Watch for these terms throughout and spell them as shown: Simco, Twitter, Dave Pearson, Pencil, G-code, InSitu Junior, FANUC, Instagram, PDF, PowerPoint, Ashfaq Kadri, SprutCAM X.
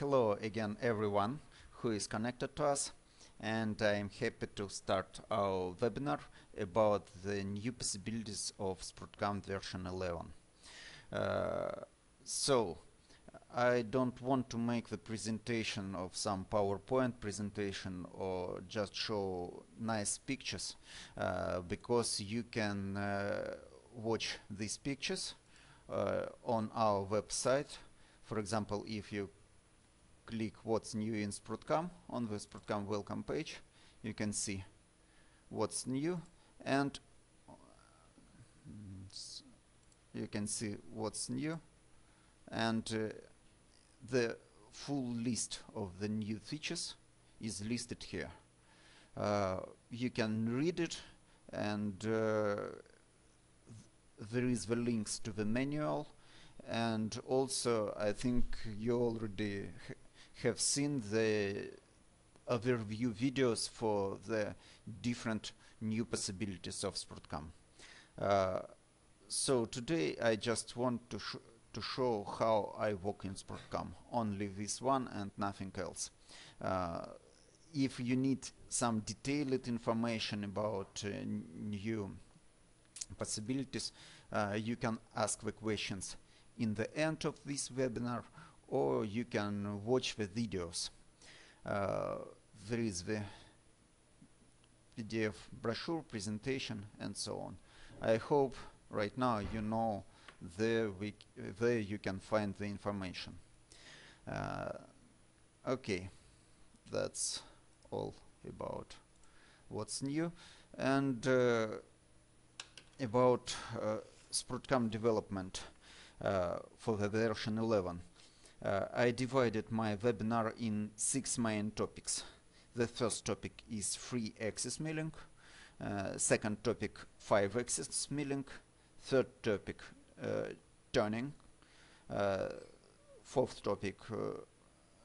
hello again everyone who is connected to us, and I am happy to start our webinar about the new possibilities of Sprutcam version 11. So I don't want to make the presentation of some PowerPoint presentation or just show nice pictures, because you can watch these pictures on our website. For example, if you click what's new in Sprutcam on the Sprutcam welcome page, you can see what's new, and you can see what's new and the full list of the new features is listed here. You can read it, and there is the links to the manual. And also, I think you already have seen the overview videos for the different new possibilities of Sprutcam. So today I just want to show how I work in Sprutcam, only this one and nothing else. If you need some detailed information about new possibilities, you can ask the questions in the end of this webinar, or you can watch the videos. There is the PDF brochure, presentation, and so on. I hope right now you know there you can find the information. Okay, that's all about what's new and about Sprutcam development for the version 11. I divided my webinar in 6 main topics. The first topic is free access mailing, second topic 5 access mailing, third topic tuning, fourth topic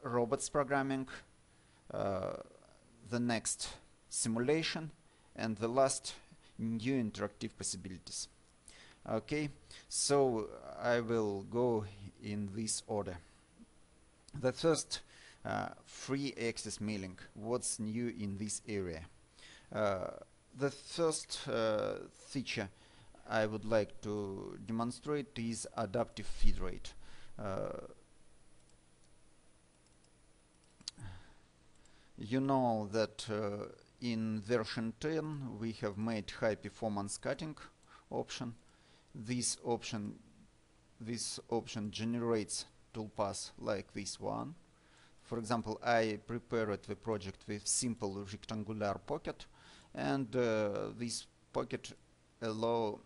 robots programming, the next simulation, and the last new interactive possibilities. Okay, so I will go in this order. The first, free access mailing. What's new in this area? The first feature I would like to demonstrate is adaptive feed rate. You know that in version 10 we have made high performance cutting option. This option generates toolpaths like this one. For example, I prepared the project with simple rectangular pocket, and this pocket allow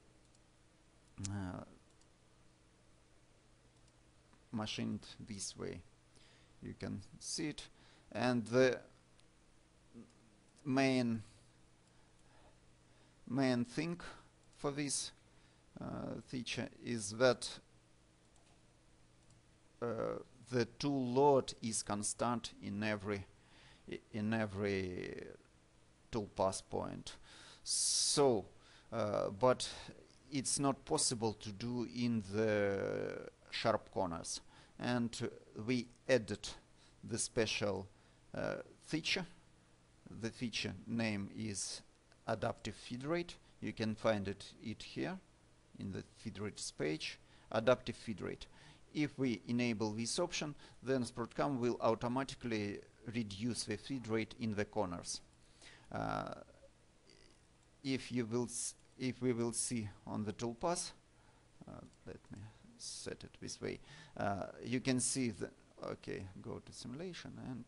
machined this way. You can see it, and the main thing for this feature is that the tool load is constant in every toolpath point. So, but it's not possible to do in the sharp corners, and we added the special feature. The feature name is adaptive feed rate. You can find it here in the feed rates page, adaptive feed rate. If we enable this option, then Sprutcam will automatically reduce the feed rate in the corners. If we will see on the toolpath, let me set it this way. You can see the okay. Go to simulation and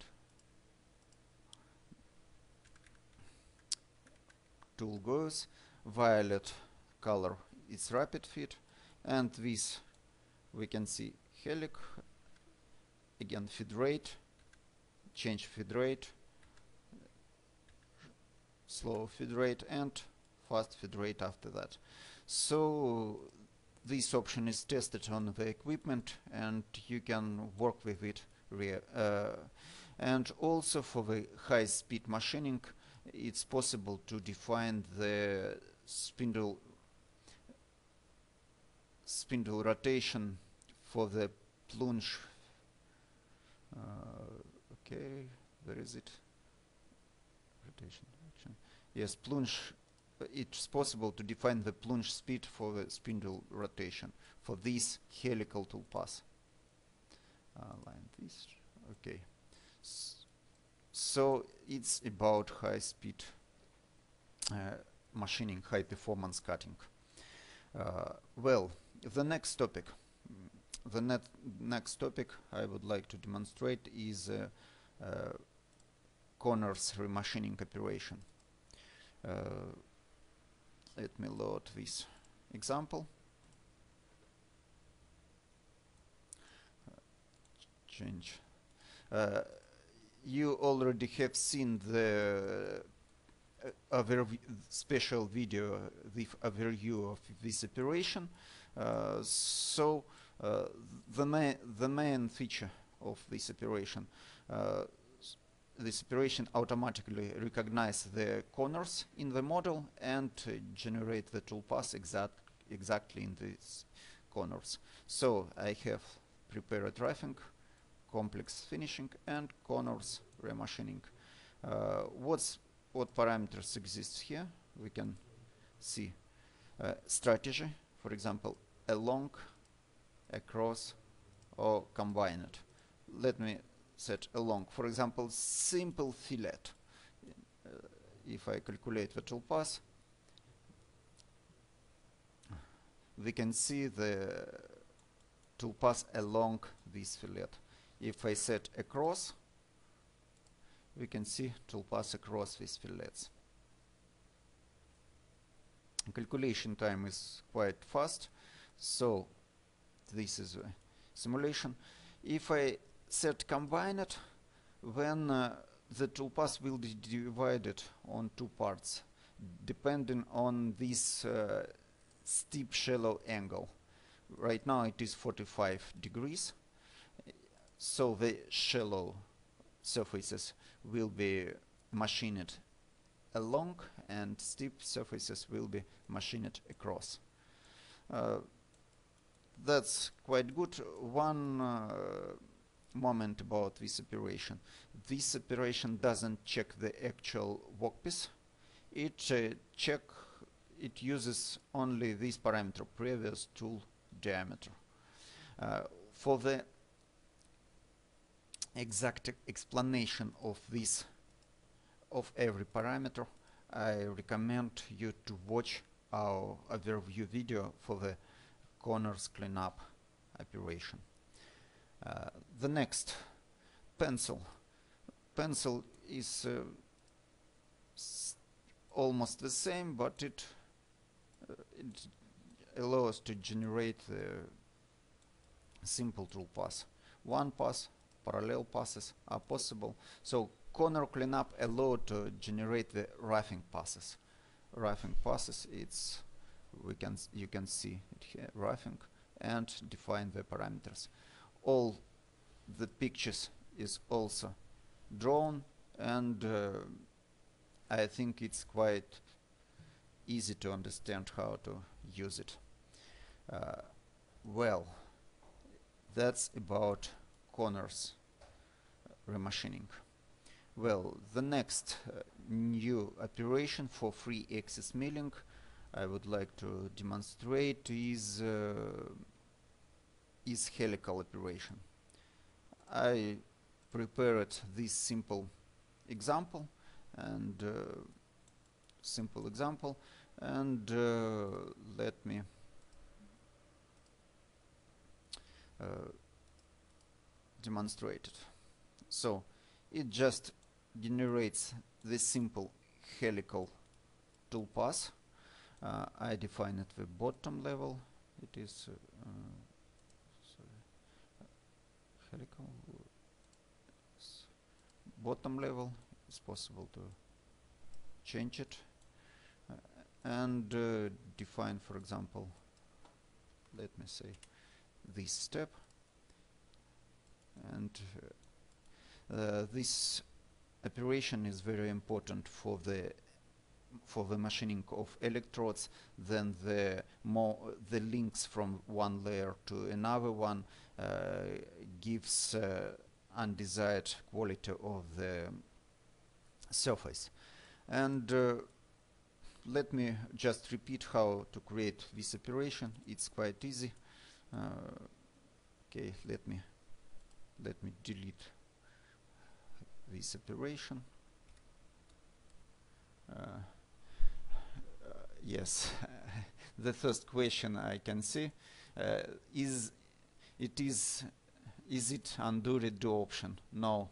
tool goes violet color. It's rapid feed, and this we can see helic again, feed rate, change feed rate, slow feed rate, and fast feed rate after that. So this option is tested on the equipment, and you can work with it. And also for the high speed machining, it's possible to define the spindle rotation for the plunge Okay, where is it? Rotation action. Yes, plunge. It's possible to define the plunge speed for the spindle rotation for this helical toolpath. Align this. Okay. So it's about high speed machining, high performance cutting. Well, the next topic. The next topic I would like to demonstrate is corners remachining operation. Let me load this example. Change. You already have seen the special video with overview of this operation. The main feature of this operation, this operation automatically recognizes the corners in the model and generate the toolpath exactly in these corners. So I have prepared roughing, complex finishing, and corners remachining. What parameters exist here? We can see strategy, for example, along, across, or combined. Let me set along. For example, simple fillet. If I calculate the toolpath, we can see the toolpath along this fillet. If I set across, we can see toolpath across these fillets. Calculation time is quite fast, so this is a simulation. If I set combined, then the toolpath will be divided on two parts, depending on this steep shallow angle. Right now it is 45 degrees, so the shallow surfaces will be machined along and steep surfaces will be machined across. That's quite good. One moment about this operation. This operation doesn't check the actual workpiece. It uses only this parameter, previous tool diameter. For the exact explanation of this, of every parameter, I recommend you to watch our overview video for the corners cleanup operation. The next, pencil. Pencil is almost the same, but it allows to generate the simple toolpath. One pass, parallel passes are possible. So corner cleanup allowed to generate the roughing passes. Roughing passes, it's you can see it here, roughing, and define the parameters. All the pictures is also drawn, and I think it's quite easy to understand how to use it. Well, that's about corners remachining. Well, the next new operation for free axis milling I would like to demonstrate is helical operation. I prepared this simple example and let me demonstrate it. So it just generates this simple helical toolpath. I define it the bottom level. It is helical bottom level. It's possible to change it and define, for example, let me say this step, and this operation is very important for the machining of electrodes. Then the links from one layer to another one gives undesired quality of the surface. And let me just repeat how to create this operation. It's quite easy. Okay, let me delete this operation. Yes, the first question I can see is it undo redo option? No,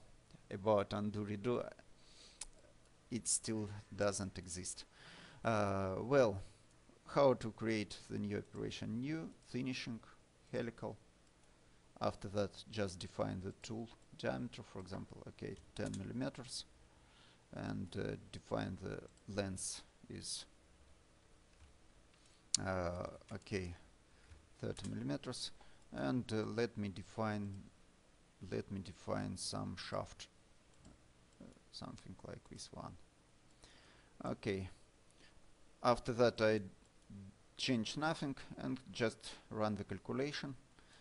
about undo redo, it still doesn't exist. Well, how to create the new operation? New, finishing, helical. After that, just define the tool diameter, for example, okay, 10 millimeters, and define the length is okay, 30 millimeters, and let me define some shaft, something like this one. Okay, after that I change nothing and just run the calculation,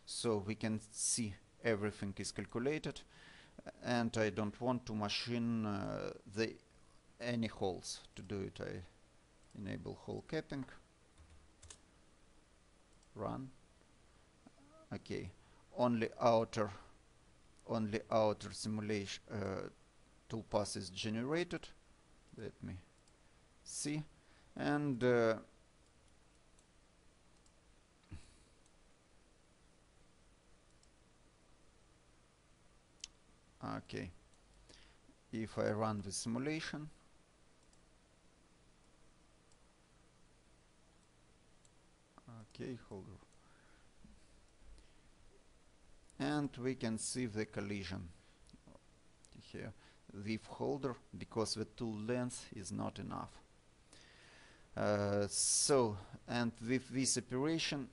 so we can see everything is calculated, and I don't want to machine any holes. To do it, I enable hole capping, run. Okay, only outer simulation toolpath is generated. Let me see, and okay, if I run the simulation, okay, hold on, and we can see the collision here with holder, because the tool length is not enough. So, and with this operation,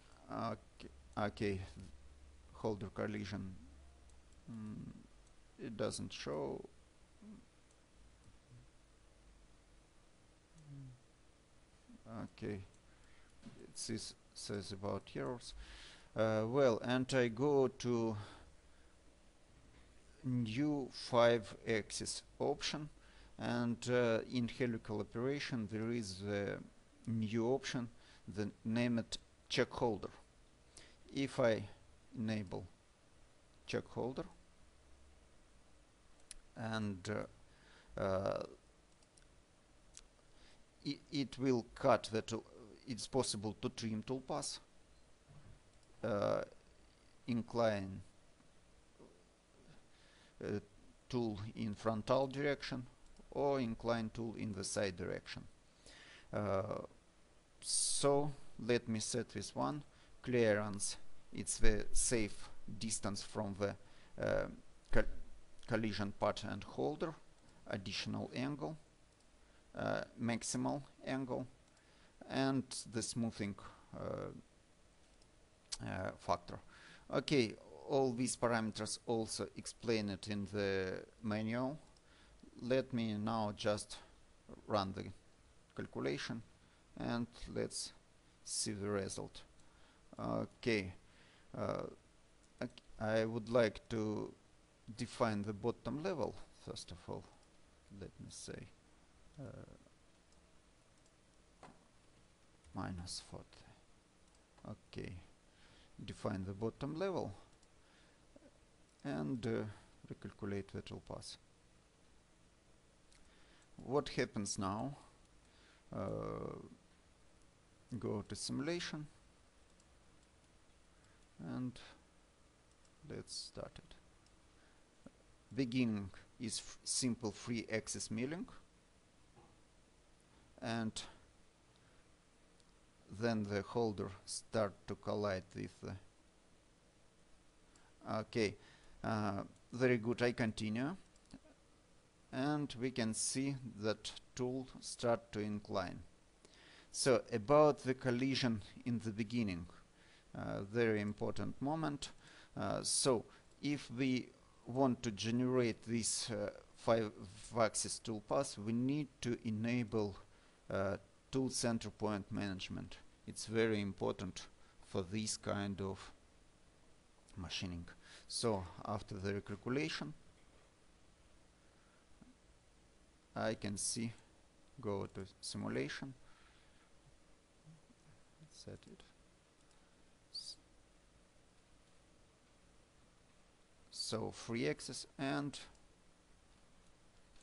okay, holder collision, it doesn't show. Okay, it says about errors. Well, and I go to new 5-axis option, and in helical operation there is the new option, the name it check holder. If I enable check holder, and it will cut the tool. It's possible to trim toolpath, incline tool in frontal direction, or incline tool in the side direction. So let me set this one. Clearance, it's the safe distance from the collision part and holder. Additional angle, maximal angle, and the smoothing factor. Okay, all these parameters also explained in the manual. Let me now just run the calculation and let's see the result. Okay, I would like to define the bottom level first of all. Let me say -40. Okay, define the bottom level and recalculate the toolpath. What happens now? Go to simulation and let's start it. Beginning is simple 3-axis milling, and then the holder start to collide with the... Okay, very good, I continue, and we can see that tool start to incline. So about the collision in the beginning, very important moment. So if we want to generate this 5-axis toolpath, we need to enable tool center point management. It's very important for this kind of machining. So after the recalculation, I can see, go to simulation, set it. So free axis, and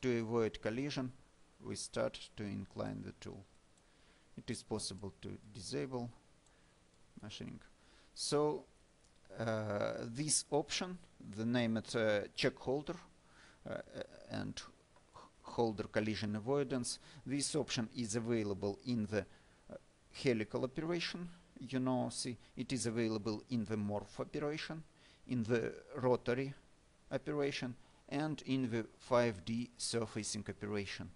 to avoid collision, we start to incline the tool. It is possible to disable machining. So this option, the name it check holder and holder collision avoidance, this option is available in the helical operation. You know, see, it is available in the morph operation, in the rotary operation, and in the 5D surfacing operation.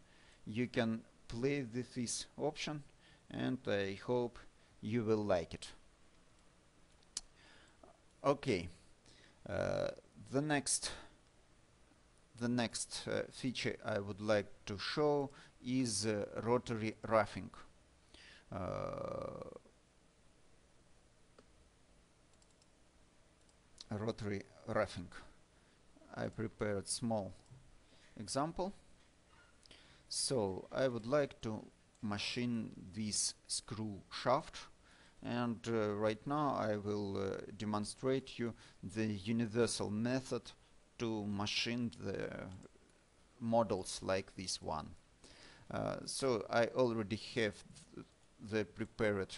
You can play with this option, and I hope you will like it. Okay, the next feature I would like to show is rotary roughing. Rotary roughing. I prepared small example. So I would like to machine this screw shaft, and right now I will demonstrate you the universal method to machine the models like this one. So I already have the prepared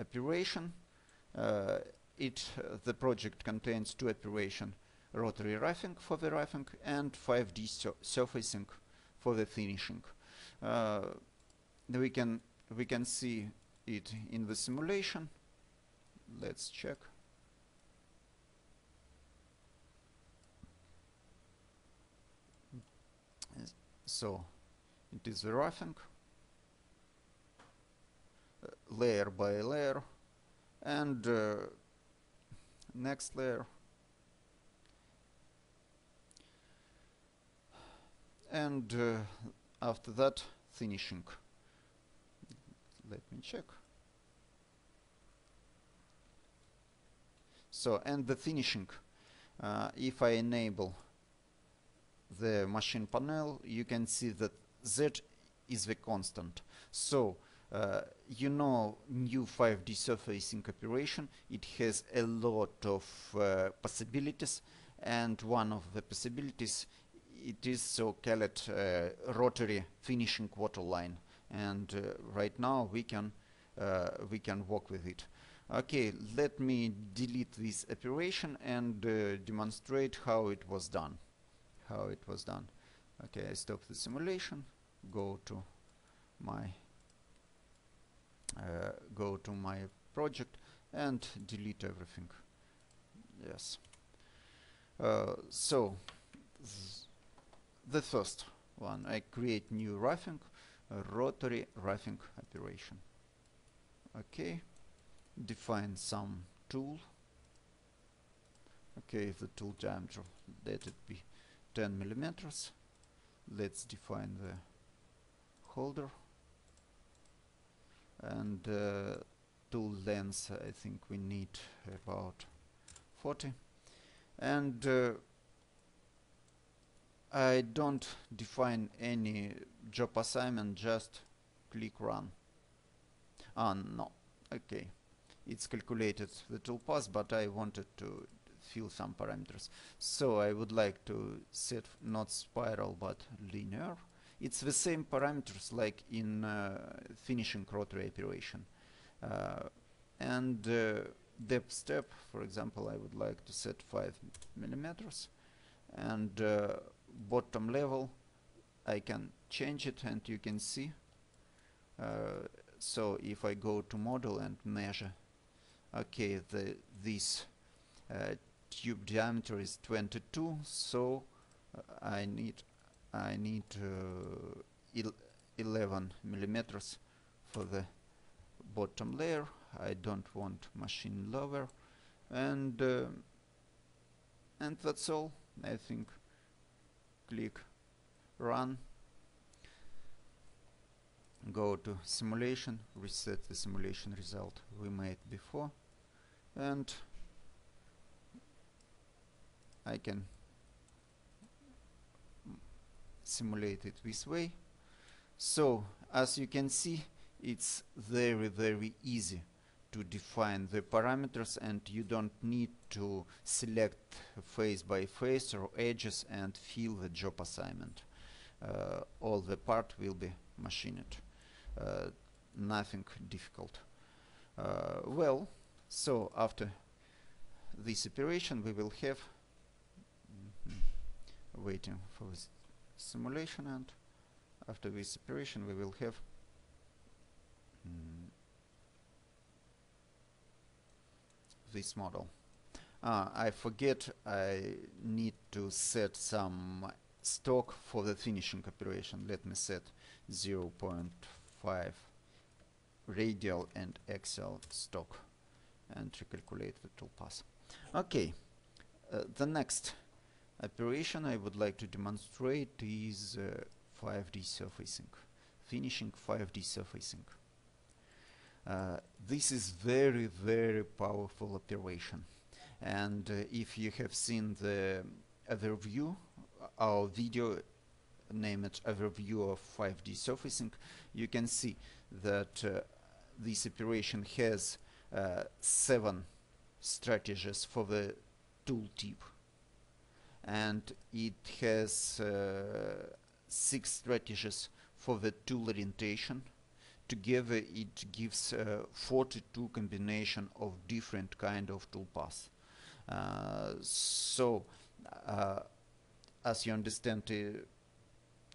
operation. The project contains two operations, rotary roughing for the roughing and 5D surfacing for the finishing. We can see it in the simulation. Let's check. So it is the roughing, layer by layer, and next layer, and after that finishing. Let me check. So, and the finishing, if I enable the machine panel, you can see that Z is the constant. So you know, new 5D surfacing operation, it has a lot of possibilities, and one of the possibilities it is so-called rotary finishing waterline, and right now we can work with it. Okay, let me delete this operation and demonstrate how it was done. Okay, I stop the simulation. Go to my project and delete everything. Yes. So the first one, I create new roughing, rotary roughing operation. Okay, define some tool. Okay, the tool diameter, let it be 10 millimeters. Let's define the holder, and tool length, I think we need about 40, and I don't define any job assignment, just click run. No, okay, it's calculated the toolpath, but I wanted to fill some parameters. So I would like to set not spiral but linear. It's the same parameters like in finishing rotary operation. And depth step, for example, I would like to set 5 millimeters, and bottom level I can change it, and you can see. So if I go to model and measure, okay, this tube diameter is 22, so I need 11 millimeters for the bottom layer. I don't want machine lower, and that's all, I think. Click run, go to simulation, reset the simulation result we made before, and I can simulate it this way. So as you can see, it's very, very easy to define the parameters, and you don't need to select face by face or edges and fill the job assignment. All the part will be machined. Nothing difficult. Well, so after this operation we will have waiting for this simulation, and after this operation we will have this model. I forget, I need to set some stock for the finishing operation. Let me set 0.5 radial and axial stock and recalculate the toolpath. Okay, the next operation I would like to demonstrate is 5D surfacing, finishing 5D surfacing. This is very, very powerful operation, and if you have seen the overview, our video named overview of 5D surfacing, you can see that this operation has 7 strategies for the tooltip, and it has 6 strategies for the tool orientation. Together it gives 42 combination of different kind of toolpaths. So as you understand,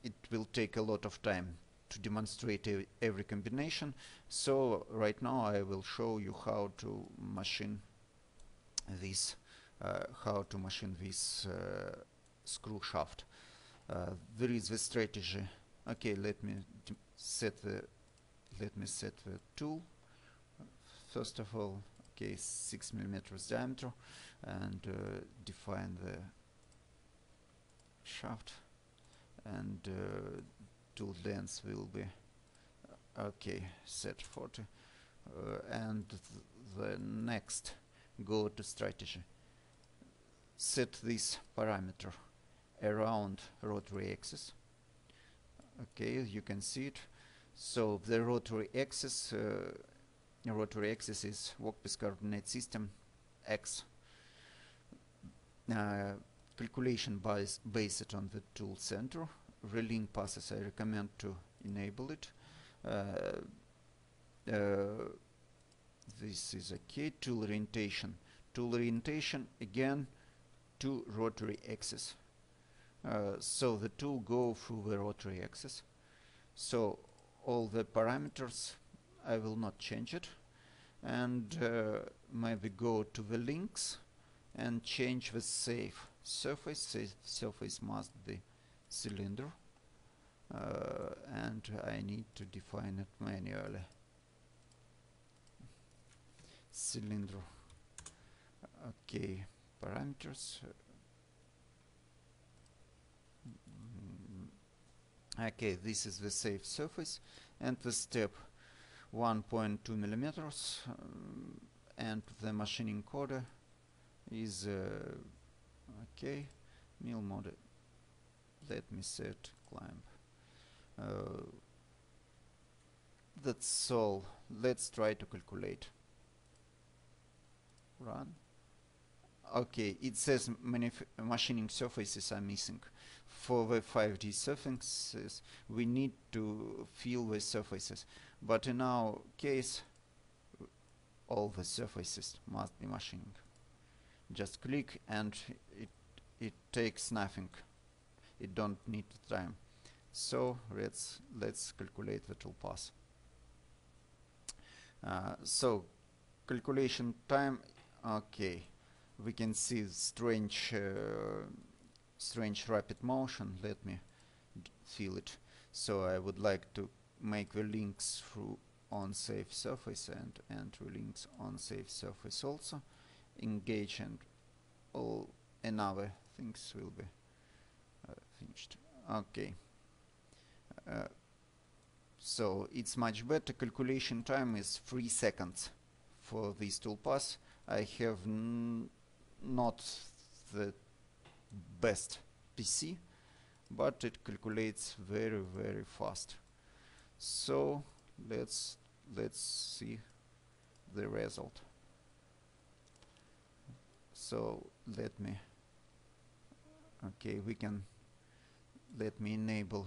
it will take a lot of time to demonstrate every combination, so right now I will show you how to machine this screw shaft. There is the strategy. Okay, let me set the tool. First of all, okay, 6 millimeters diameter, and define the shaft, and tool length will be okay, set 40, and the next go to strategy. Set this parameter around rotary axis. Okay, you can see it. So the rotary axis is workpiece coordinate system X. Calculation based on the tool center. Relink passes I recommend to enable it. This is okay. Tool orientation. Tool orientation again to rotary axis. So the tool go through the rotary axis. So all the parameters I will not change it, and maybe go to the links and change the safe surface. Safe surface must be cylinder, and I need to define it manually. Cylinder. Okay, parameters. Okay, this is the safe surface, and the step 1.2 millimeters, and the machining order is okay, mill mode. Let me set clamp. That's all. Let's try to calculate. Run. Okay, it says many machining surfaces are missing. For the 5D surfaces we need to fill the surfaces, but in our case all the surfaces must be machined. Just click and it takes nothing, it don't need time. So let's calculate the toolpath. So calculation time, okay, we can see strange rapid motion. Let me fill it. So I would like to make the links through on safe surface and links on safe surface also. Engage, and all another things will be finished. Okay. So it's much better. Calculation time is 3 seconds for this toolpath. I have not the best PC, but it calculates very, very fast. So let's see the result. So let me enable,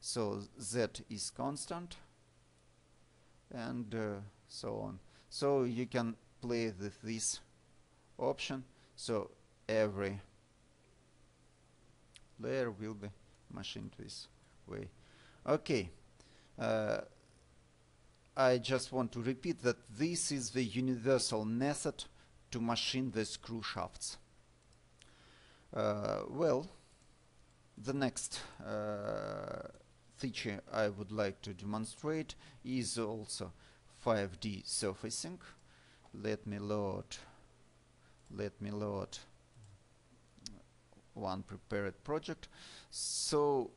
so Z is constant and so on. So you can play with this option, so every layer will be machined this way. Okay, I just want to repeat that this is the universal method to machine the screw shafts. Well, the next feature I would like to demonstrate is also 5D surfacing. Let me load one prepared project. So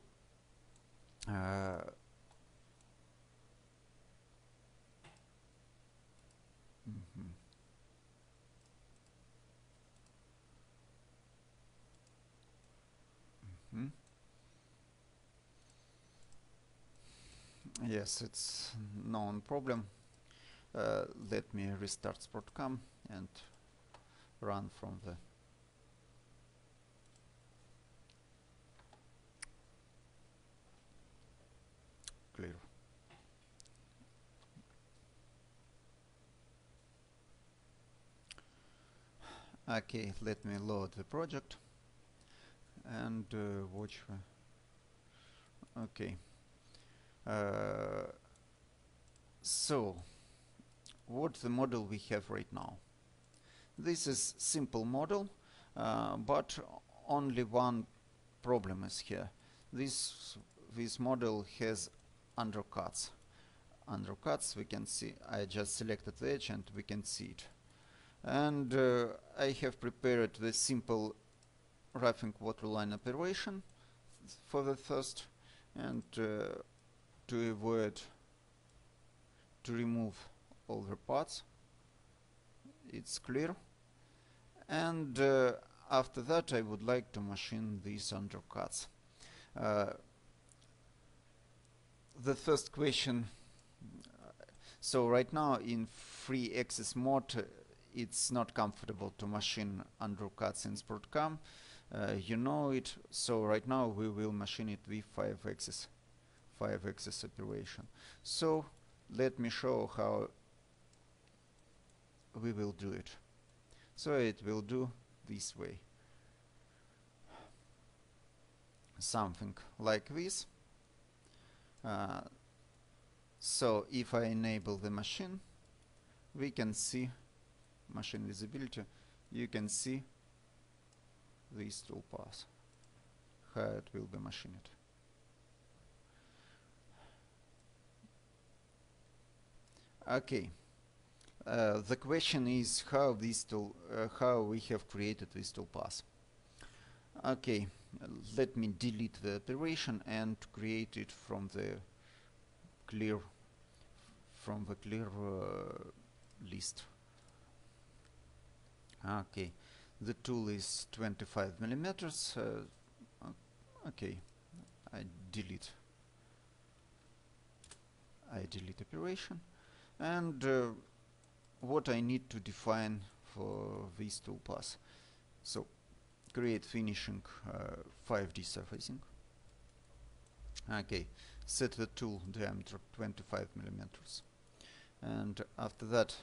yes, it's known problem. Let me restart Sportcam and run from the clear. Okay, let me load the project and watch. Okay, so what the model we have right now? This is simple model, but only one problem is here. This model has undercuts. Undercuts we can see. I just selected the edge and we can see it. And I have prepared the simple roughing waterline operation for the first, and to remove all the parts. It's clear. And after that I would like to machine these undercuts. The first question, so right now in free access mode it's not comfortable to machine undercuts in Sportcam. You know it, so right now we will machine it with 5-axis operation. So let me show how we will do it. So it will do this way, something like this. So if I enable the machine, we can see machine visibility. You can see these toolpaths, how it will be machined. Okay, the question is how this tool, how we have created this toolpath. Okay, let me delete the operation and create it from the clear list. Okay, the tool is 25 millimeters. Okay, I delete operation. And what I need to define for this toolpath. So create finishing 5D surfacing. Okay, set the tool diameter 25 millimeters, and after that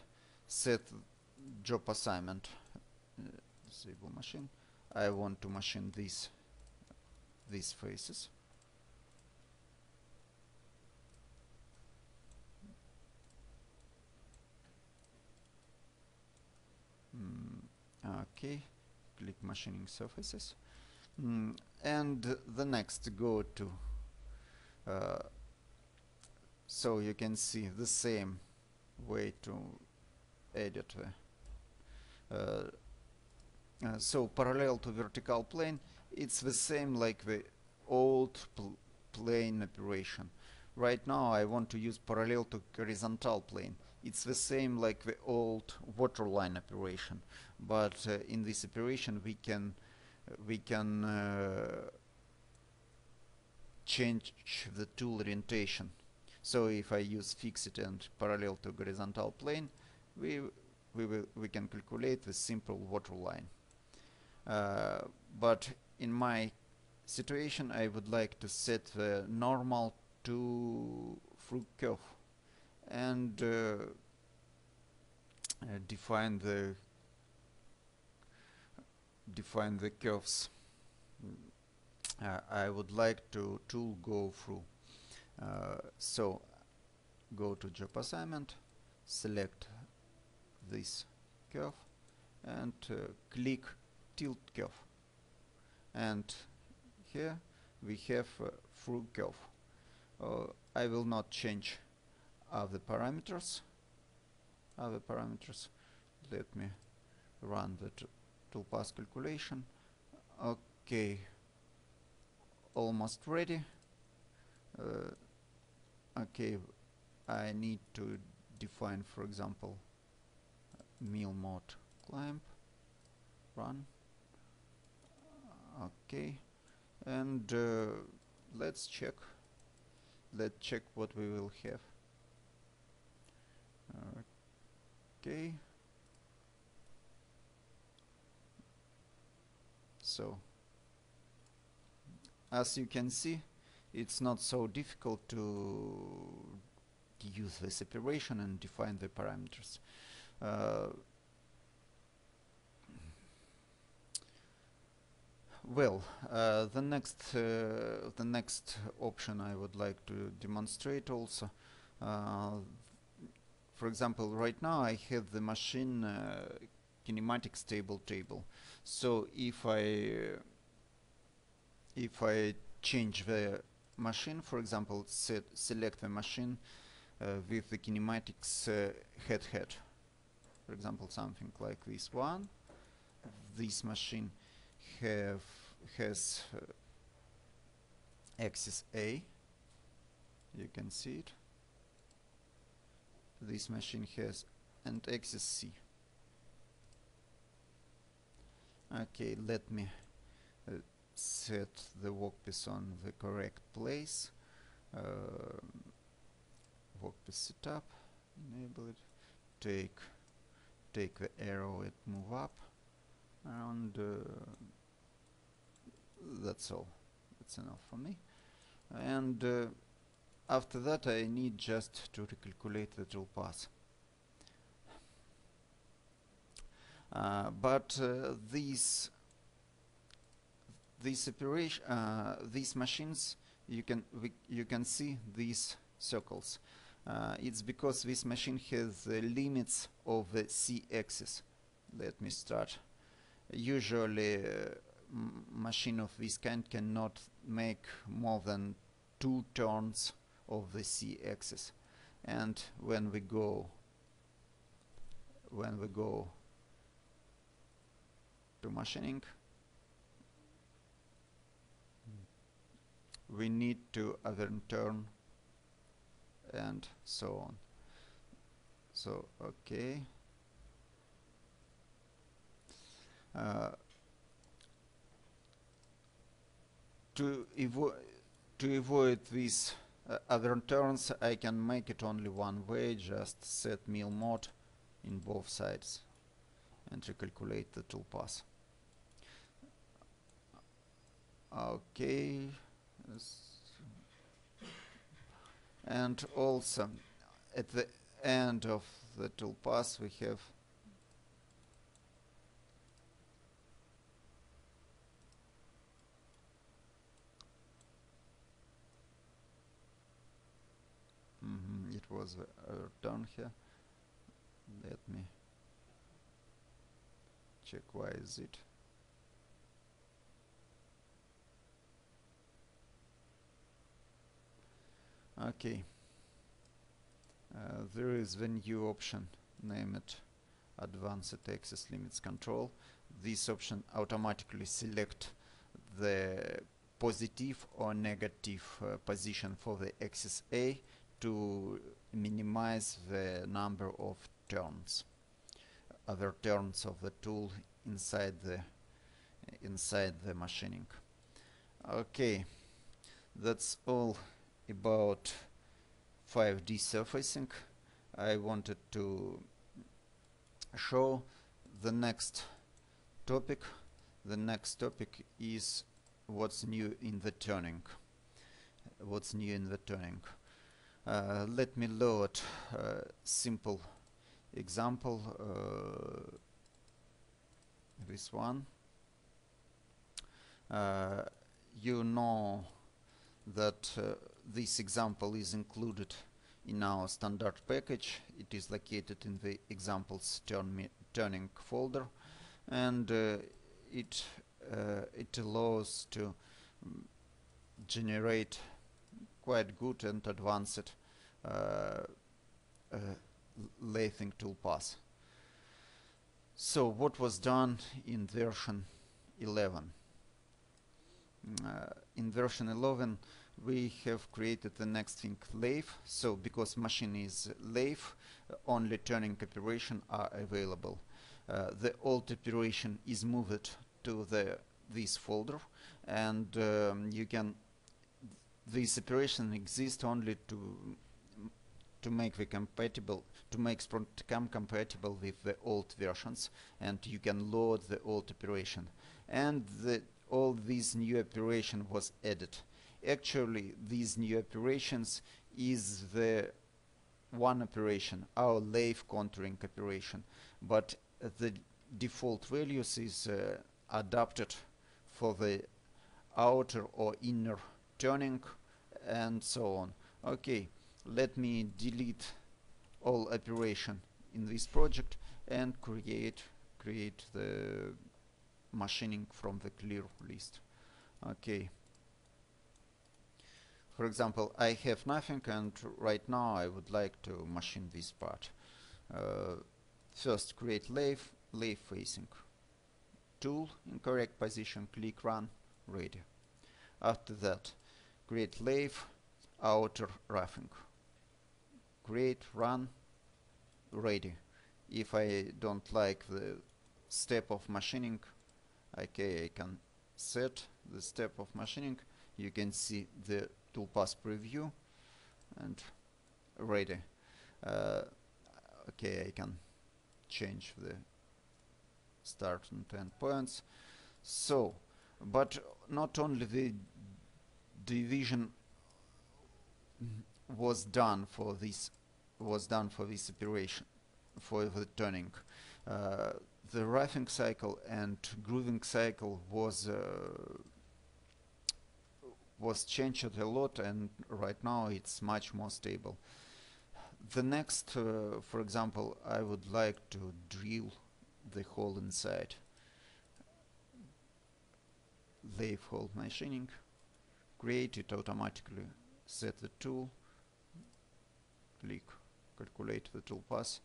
set job assignment. Disable machine. I want to machine these faces. Okay, click machining surfaces, and the next go to. So you can see the same way to edit the. So parallel to vertical plane, it's the same like the old plane operation. Right now I want to use parallel to horizontal plane. It's the same like the old waterline operation, but in this operation we can we can change the tool orientation. So if I use fixed and parallel to horizontal plane, we can calculate the simple water line. But in my situation, I would like to set the normal to through curve and define the curves I would like to tool go through. So go to job assignment, select this curve and click tilt curve, and here we have through curve. I will not change other parameters. Let me run the toolpath calculation. Okay, almost ready. Okay, I need to define, for example, meal mode climb, run. Okay, and let's check. Let's check what we will have. Okay, so as you can see, it's not so difficult to use this operation and define the parameters. Well, the next option I would like to demonstrate also. For example, right now I have the machine kinematics table. So if I change the machine, for example, select the machine with the kinematics head. For example, something like this one. This machine has axis A. You can see it. This machine has and axis C. Okay, let me set the workpiece on the correct place. Workpiece setup, enable it. Take the arrow and move up around. That's all. That's enough for me. And after that, I need just to recalculate the toolpath. These machines, you can see these circles. It's because this machine has the limits of the C-axis. Let me start. Usually, machine of this kind cannot make more than 2 turns of the C-axis. And when we go to machining, we need to overturn and so on. So okay, to avoid these overturns, I can make it only one way. Just set mill mode in both sides and recalculate the toolpath. Okay. And also, at the end of the toolpath, we have it was down here. Let me check. Why is it? Okay, there is the new option, name it Advanced Axis Limits Control. This option automatically select the positive or negative position for the axis A to minimize the number of turns, other turns of the tool inside the inside the machining. Okay, that's all about 5D surfacing. I wanted to show the next topic. The next topic is what's new in the turning. What's new in the turning? Let me load a simple example. This one. You know that this example is included in our standard package. It is located in the examples turning folder, and it allows to generate quite good and advanced lathing toolpath. So what was done in version 11? In version 11 we have created the next thing, lathe. So because machine is lathe, only turning operation are available. The old operation is moved to this folder, and you can, this operation exists only to make the compatible, to make SprintCAM compatible with the old versions, and you can load the old operation. And all these new operation was added. Actually, these new operations is the one operation, our lathe contouring operation, but the default values is adapted for the outer or inner turning and so on. Okay, let me delete all operation in this project and create the machining from the clear list. Okay, for example, I have nothing, and right now I would like to machine this part. First, create lathe facing, tool in correct position, click run, ready. After that, create lathe outer roughing, create, run, ready. If I don't like the step of machining, okay, I can set the step of machining. You can see the toolpath preview and ready. Okay, I can change the start and end points. So, but not only the division was done for this operation for the turning. The roughing cycle and grooving cycle was changed a lot, and right now it's much more stable. The next, for example, I would like to drill the hole inside. Lathe hole machining, create it automatically, set the tool, click, calculate the toolpath,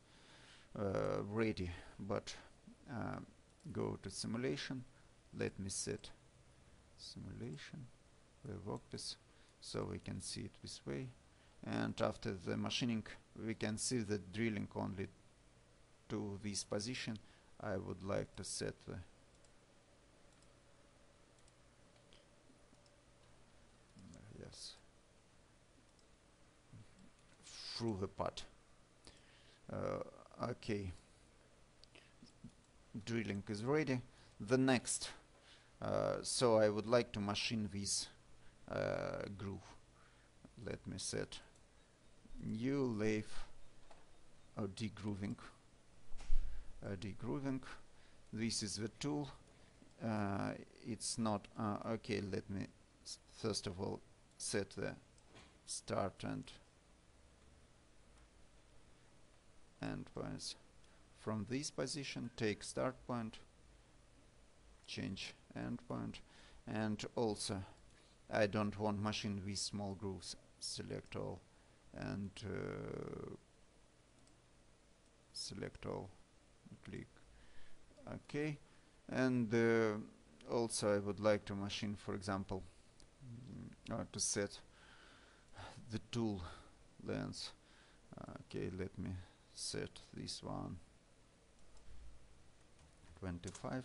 ready. But go to simulation, let me set simulation, the workpiece, so we can see it this way. And after the machining we can see the drilling only to this position. I would like to set the yes through the part. Okay, drilling is ready. The next, so I would like to machine this groove. Let me set new lathe or degrooving. Degrooving. This is the tool. It's not okay. Let me first of all set the start and end points. From this position, take start point, change end point, and also I don't want machine with small grooves. Select all and select all, click OK. And also I would like to machine, for example, to set the tool length. Okay, let me set this one 25,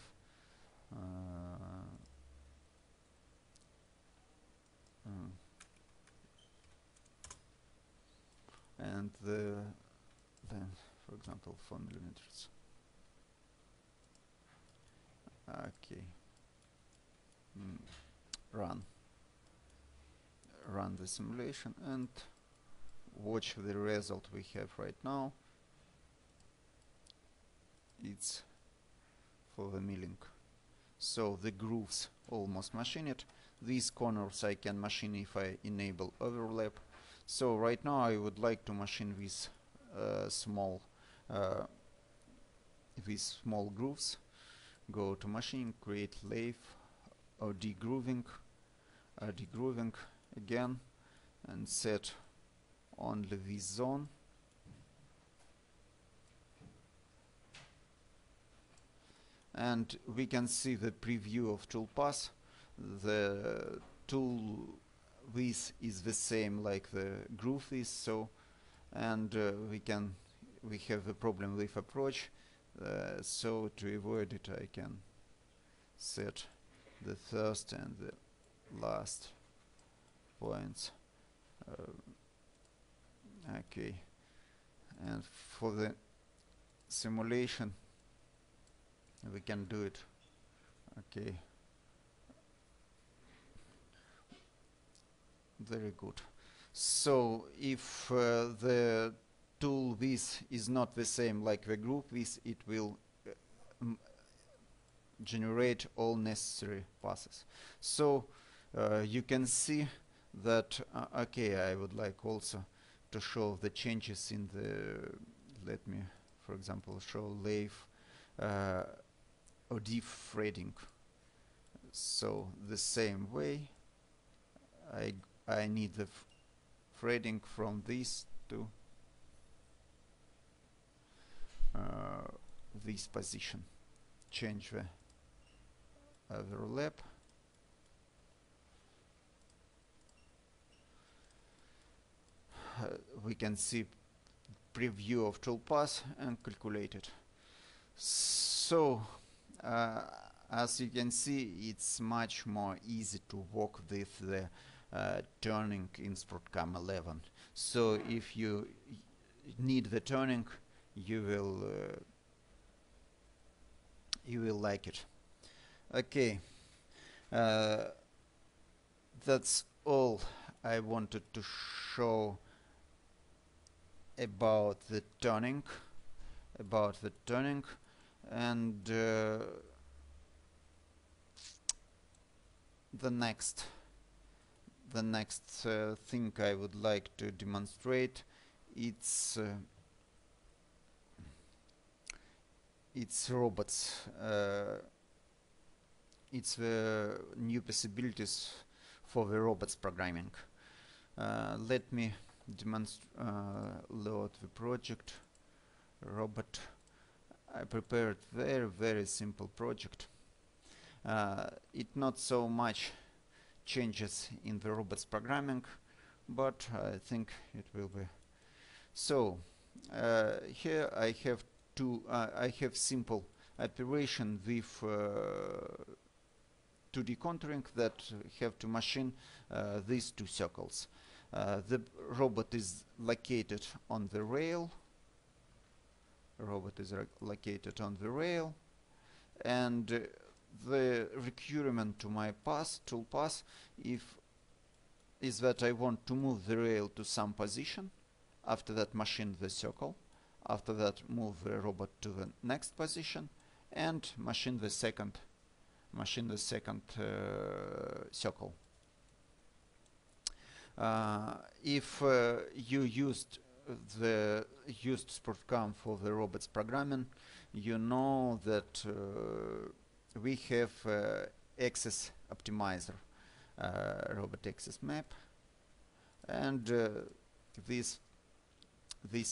and then, for example, 4 millimeters. Okay. Run the simulation and watch the result we have right now. It's for the milling. So the grooves almost machined. These corners I can machine if I enable overlap. So right now I would like to machine these small grooves. Go to machine, create lathe, or degrooving, degrooving again, and set only this zone. And we can see the preview of toolpath. The tool width is the same like the groove width, so, and we have a problem with approach. So to avoid it, I can set the first and the last points. Okay, and for the simulation, we can do it. Okay, very good. So if the tool width is not the same like the group width, it will generate all necessary passes. So you can see that. Okay, I would like also to show the changes in the. Let me, for example, show lathe or defraiding. So the same way, I need the threading from this to this position. Change the overlap. We can see preview of toolpath and calculate it. So as you can see, it's much more easy to work with the turning in SprotCam 11. So if you need the turning, you will like it. Okay, that's all I wanted to show about the turning, and the next thing I would like to demonstrate, it's robots. It's the new possibilities for the robots programming. Let me load the project robot. I prepared very simple project. It not so much changes in the robots programming, but I think it will be. So here I have simple operation with 2D contouring that have to machine these two circles. The robot is located on the rail. And the requirement to my toolpath is that I want to move the rail to some position, after that machine the circle, after that move the robot to the next position, and machine the second circle. If you used SprotCam for the robots programming, you know that we have axis optimizer, robot axis map, and this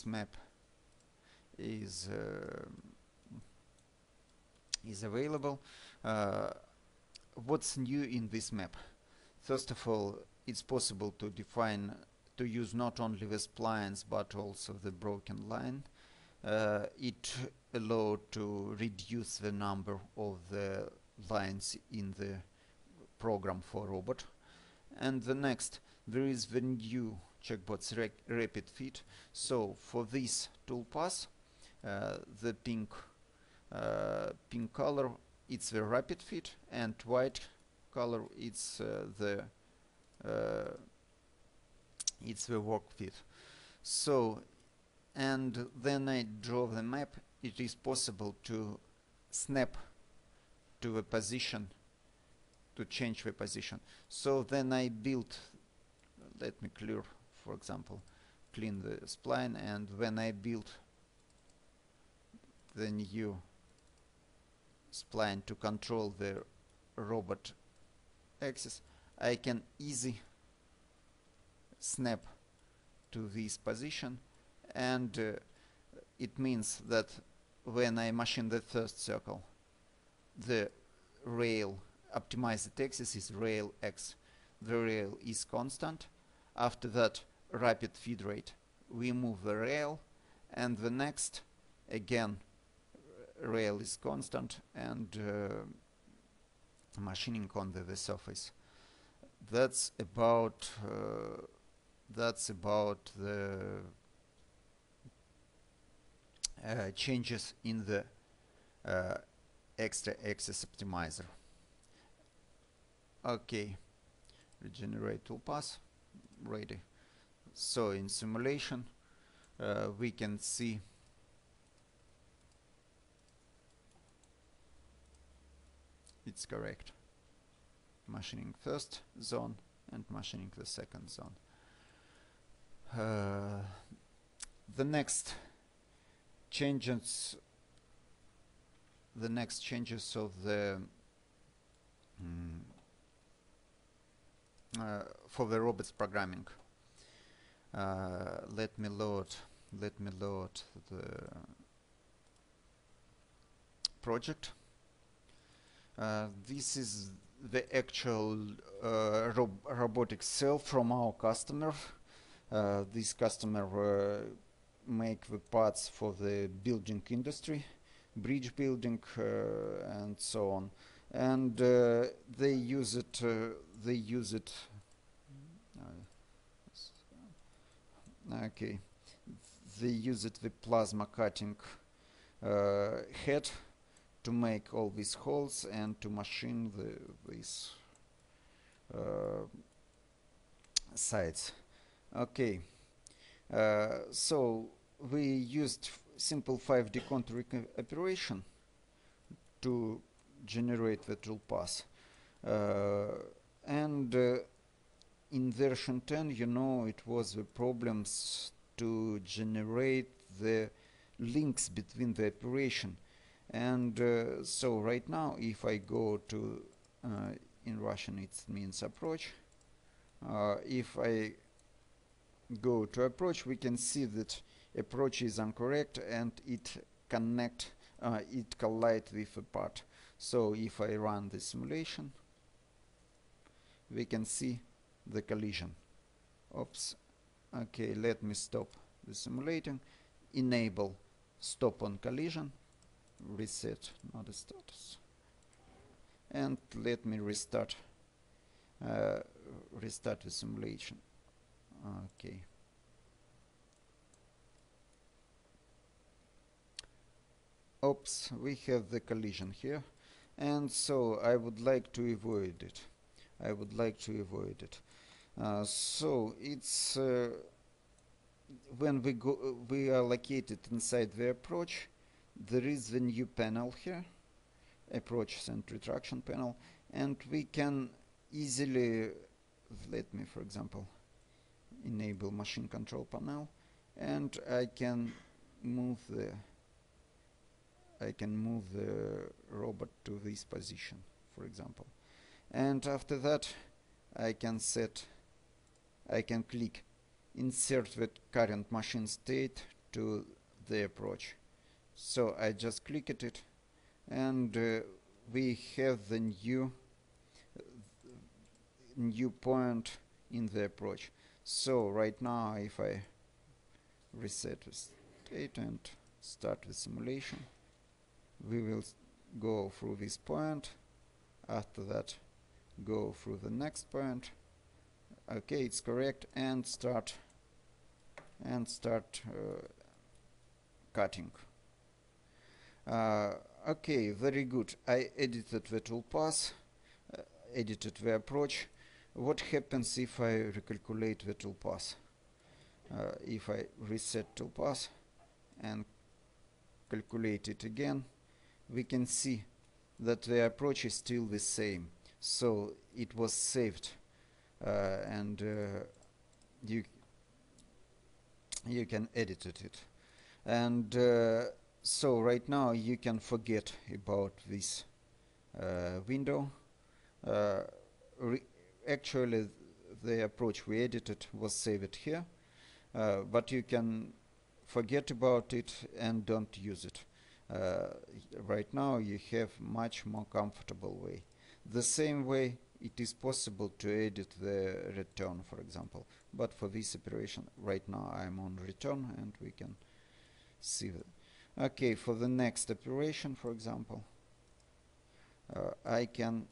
map is available. What's new in this map? First of all, it's possible to define, to use not only the splines but also the broken line. It allowed to reduce the number of the lines in the program for robot. And the next, there is the new checkbox rapid fit. So for this toolpath, the pink color, it's the rapid fit, and white color, it's the work fit. So, and then I draw the map. It is possible to snap to the position, to change the position. So then I built, let me clear, for example, clean the spline, and when I built the new spline to control the robot axis, I can easily snap to this position, and it means that when I machine the first circle, the rail optimized axis is rail x, the rail is constant. After that, rapid feed rate, we move the rail, and the next, again, rail is constant, and machining on the surface. That's about the changes in the extra axis optimizer. Okay, regenerate toolpath, ready. So in simulation, we can see it's correct. Machining first zone and machining the second zone. The next changes of the for the robots programming. Let me load the project. This is the actual robotic cell from our customer. This customer make the parts for the building industry, bridge building, and so on. And they use it. Okay, they use it the plasma cutting head to make all these holes and to machine these sides. Okay, so we used simple 5D contouring operation to generate the toolpath, and in version 10, you know, it was the problems to generate the links between the operation. And so right now, if I go to in Russian it means approach, if I go to approach, we can see that approach is incorrect, and it collides with a part. So if I run the simulation, we can see the collision. Oops. Okay, let me stop the simulating, enable stop on collision, reset not a status, and let me restart the simulation. Okay, oops, we have the collision here, and so I would like to avoid it. So it's when we are located inside the approach, there is the new panel here, approach and retraction panel, and we can easily, let me for example enable machine control panel, and I can move the robot to this position, for example. And after that, I can click insert the current machine state to the approach. So I just click at it, and we have the new point in the approach. So right now, if I reset the state and start the simulation, we will go through this point, After that, go through the next point. Okay, it's correct, and start cutting. Okay, very good. I edited the toolpath, edited the approach. What happens if I recalculate the toolpath? If I reset toolpath and calculate it again, we can see that the approach is still the same. So it was saved, and you can edit it. And so right now you can forget about this window. Actually, the approach we edited was saved here, but you can forget about it and don't use it. Right now you have much more comfortable way. The same way it is possible to edit the return, for example, but for this operation right now I'm on return, and we can see that. Okay, for the next operation, for example, I can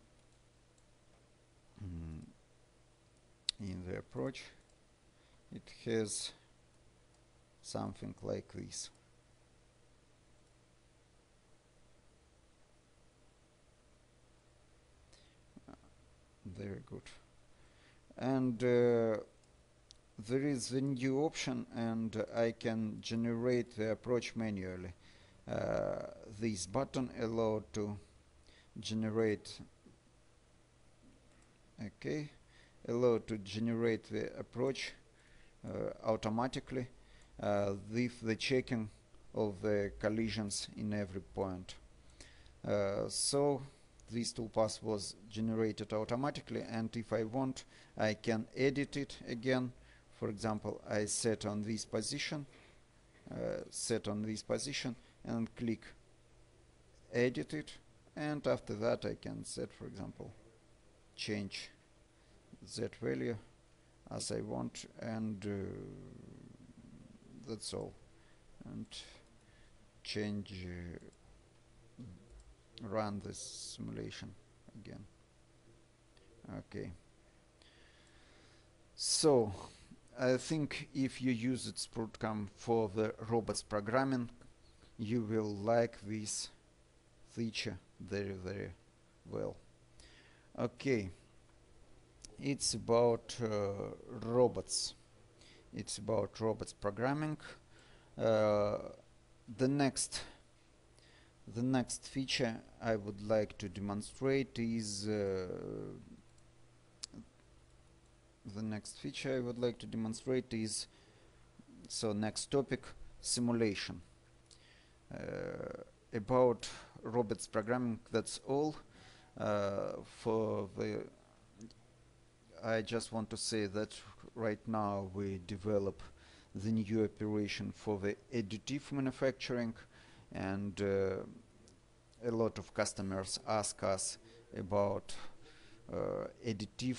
in the approach it has something like this. Very good. And there is the new option, and I can generate the approach manually. This button allowed to generate. Okay, allowed to generate the approach automatically with the checking of the collisions in every point. So this toolpath was generated automatically, and if I want, I can edit it again. For example, I set on this position, and click edit it, and after that I can set, for example, change that value as I want, and that's all. And change. Run this simulation again. Okay, so I think if you use its program for the robots programming, you will like this feature very, very well. Okay, it's about robots, it's about robots programming. The next feature I would like to demonstrate is so next topic, simulation. About robots programming, that's all. I just want to say that right now we develop the new operation for the additive manufacturing, and a lot of customers ask us about additive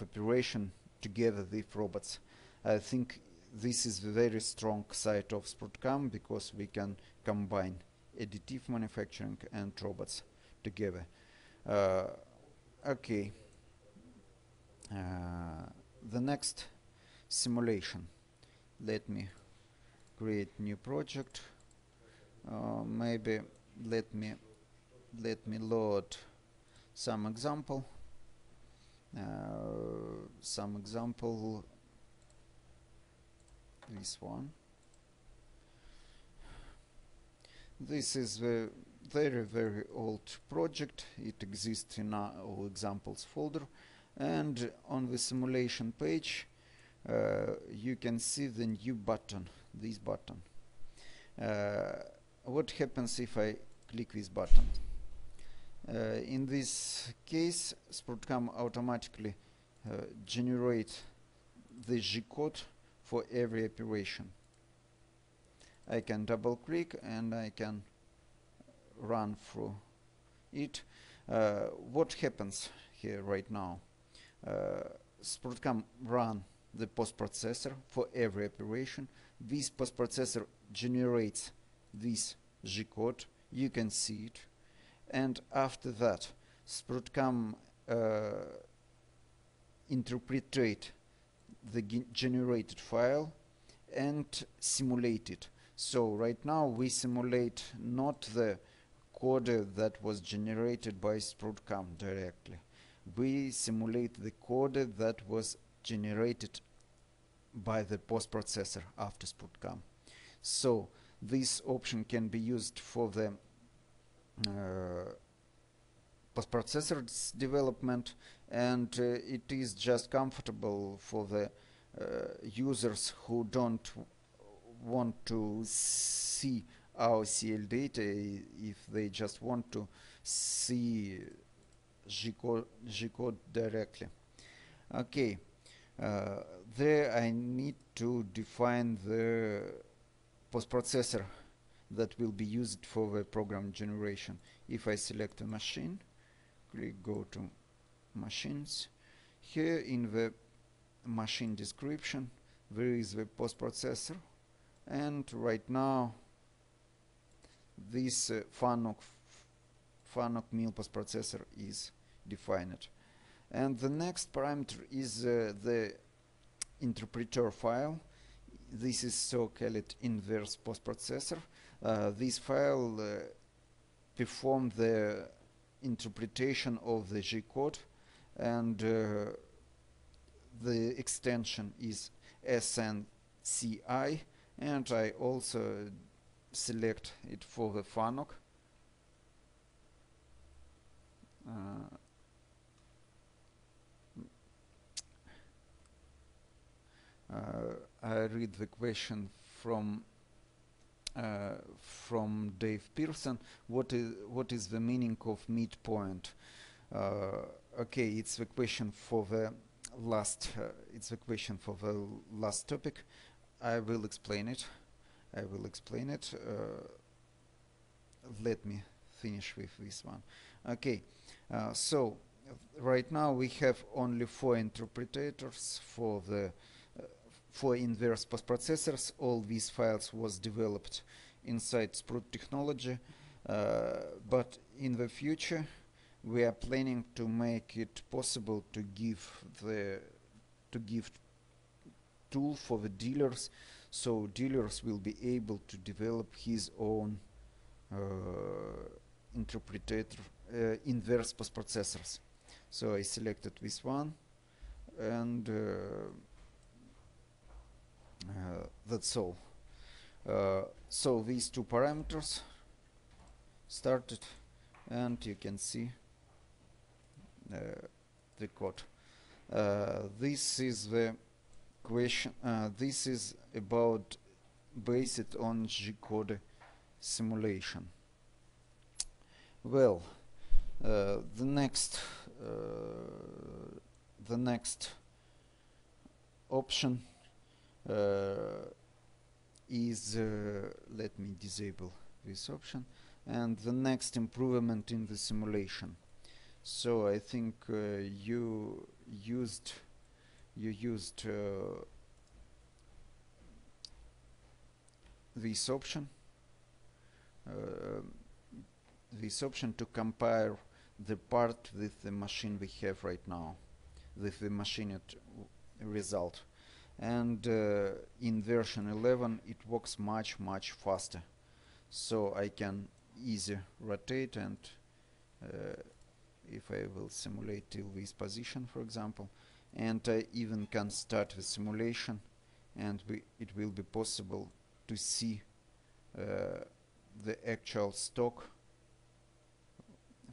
operation together with robots. I think this is the very strong side of SprutCam, because we can combine additive manufacturing and robots together. Okay, the next simulation. Let me create new project. Maybe let me load some example. This one. This is the very, very old project. It exists in our examples folder, and on the simulation page you can see the new button, this button. What happens if I click this button? In this case, SprutCam automatically generates the G-code for every operation. I can double click and I can run through it. What happens here right now? SprutCam runs the post-processor for every operation. This post-processor generates this G-code, you can see it, and after that Sprutkam interpreted the generated file and simulate it. So right now we simulate not the code that was generated by Sprutkam directly. We simulate the code that was generated by the post-processor after Sprutkam. So this option can be used for the post-processor development, and it is just comfortable for the users who don't want to see our CL data. If they just want to see G-code directly. Okay, there I need to define the post-processor that will be used for the program generation. If I select a machine, click go to machines, here in the machine description there is the post-processor, and right now this FANUC meal post-processor is defined. And the next parameter is the interpreter file. This is so-called inverse post-processor. This file performs the interpretation of the G-code, and the extension is SNCI, and I also select it for the FANUC. I read the question from Dave Pearson. What is the meaning of midpoint? Okay, it's the question for the last. It's the question for the last topic. I will explain it. Let me finish with this one. Okay, so right now we have only 4 interpreters for the for inverse post-processors. All these files was developed inside Sprut technology, but in the future we are planning to make it possible to give the tool for the dealers, so dealers will be able to develop his own interpreter inverse post-processors. So I selected this one, and that's all. So these 2 parameters started, and you can see the code. This is the question. This is about based on G-code simulation. Well, the next option is, let me disable this option, and the next improvement in the simulation. So I think you used this option to compare the part with the machine we have right now, with the machine result. And in version 11 it works much faster, so I can easily rotate, and if I will simulate till this position, for example, and I even can start the simulation, and it will be possible to see the actual stock.